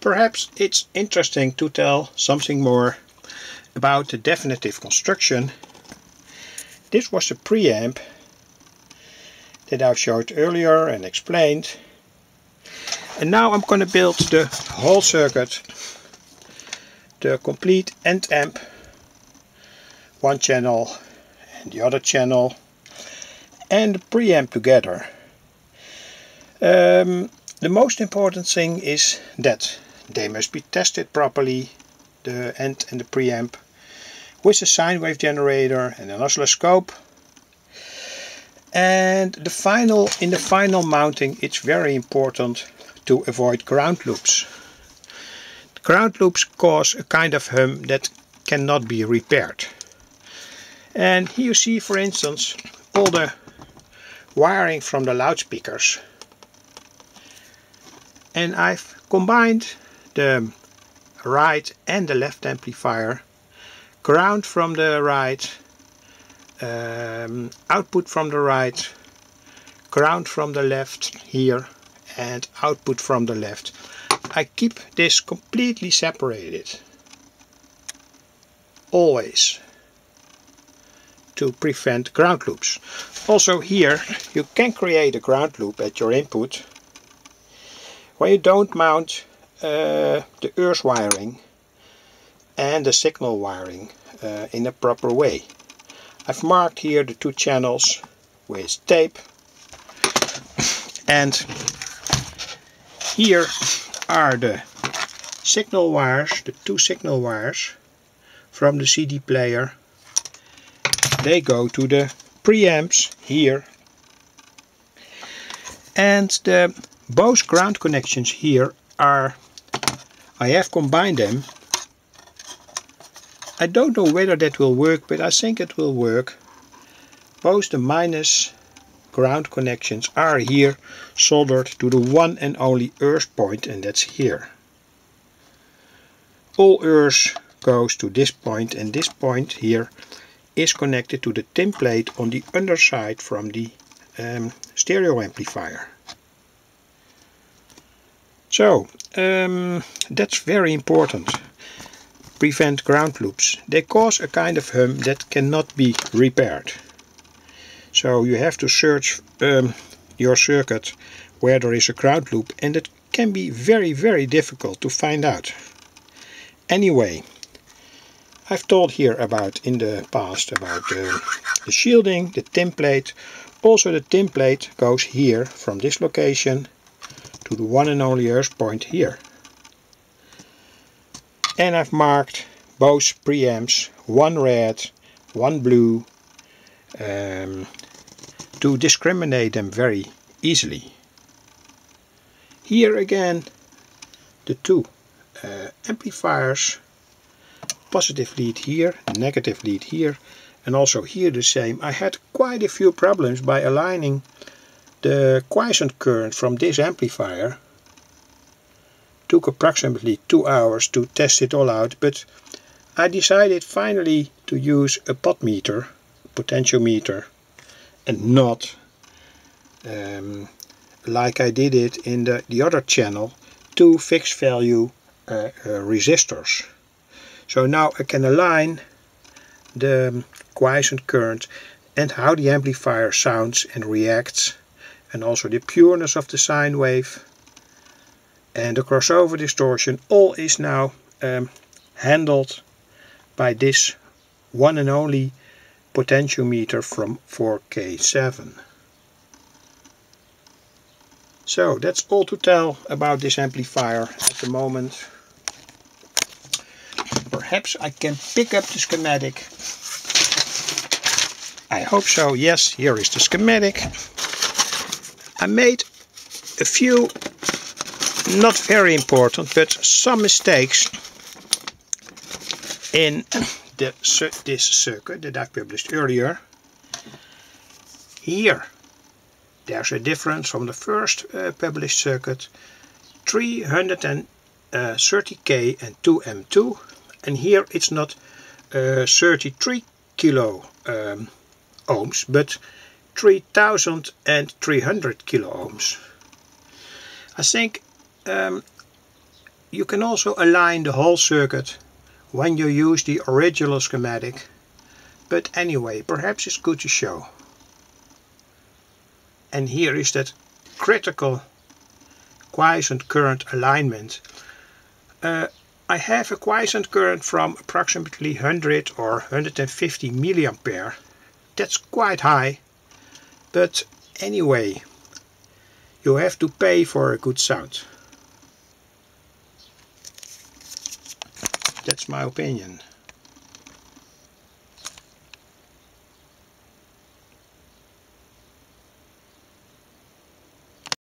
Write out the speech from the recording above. Perhaps it's interesting to tell something more about the definitive construction. This was the preamp that I showed earlier and explained. And now I'm going to build the whole circuit, the complete end amp, one channel and the other channel, and the preamp together. The most important thing is that they must be tested properly, the end and the preamp, with a sine wave generator and an oscilloscope. And in the final mounting, it's very important to avoid ground loops. The ground loops cause a kind of hum that cannot be repaired. And here you see, for instance, all the wiring from the loudspeakers. And I've combined the right and the left amplifier, ground from the right, output from the right, ground from the left here, and output from the left. I keep this completely separated, always, to prevent ground loops. Also here you can create a ground loop at your input when you don't mount the earth wiring and the signal wiring in a proper way. I've marked here the two channels with tape, and here are the signal wires, the two signal wires from the CD player. They go to the preamps here, and the both ground connections here are, I have combined them. I don't know whether that will work, but I think it will work. Both the minus ground connections are here soldered to the one and only earth point, and that's here. All earth goes to this point, and this point here is connected to the tin plate on the underside from the stereo amplifier. So, that's very important. Prevent ground loops. They cause a kind of hum that cannot be repaired. So you have to search your circuit where there is a ground loop, and it can be very, very difficult to find out. Anyway, I've told here about in the past about the shielding, the tin plate. Also the tin plate goes here from this location to the one and only earth point here. And I've marked both preamps, one red, one blue, to discriminate them very easily. Here again the two amplifiers, positive lead here, negative lead here, and also here the same. I had quite a few problems by aligning the quiescent current from this amplifier. Took approximately 2 hours to test it all out, but I decided finally to use a potmeter, potentiometer, and not like I did it in the other channel, two fixed value resistors. So now I can align the quiescent current and how the amplifier sounds and reacts, and also the pureness of the sine wave and the crossover distortion. All is now handled by this one and only potentiometer from 4K7. So that's all to tell about this amplifier at the moment. Perhaps I can pick up the schematic. I hope so. Yes, here is the schematic. I made a few, not very important, but some mistakes in this circuit that I published earlier. Here there's a difference from the first published circuit, 330k and 2M2, and here it's not 33 kilo ohms, but 3,300 kilo ohms. I think You can also align the whole circuit when you use the original schematic, but anyway, perhaps it's good to show. And here is that critical quiescent current alignment. I have a quiescent current from approximately 100 or 150 milliampere. That's quite high, but anyway, you have to pay for a good sound. That's my opinion.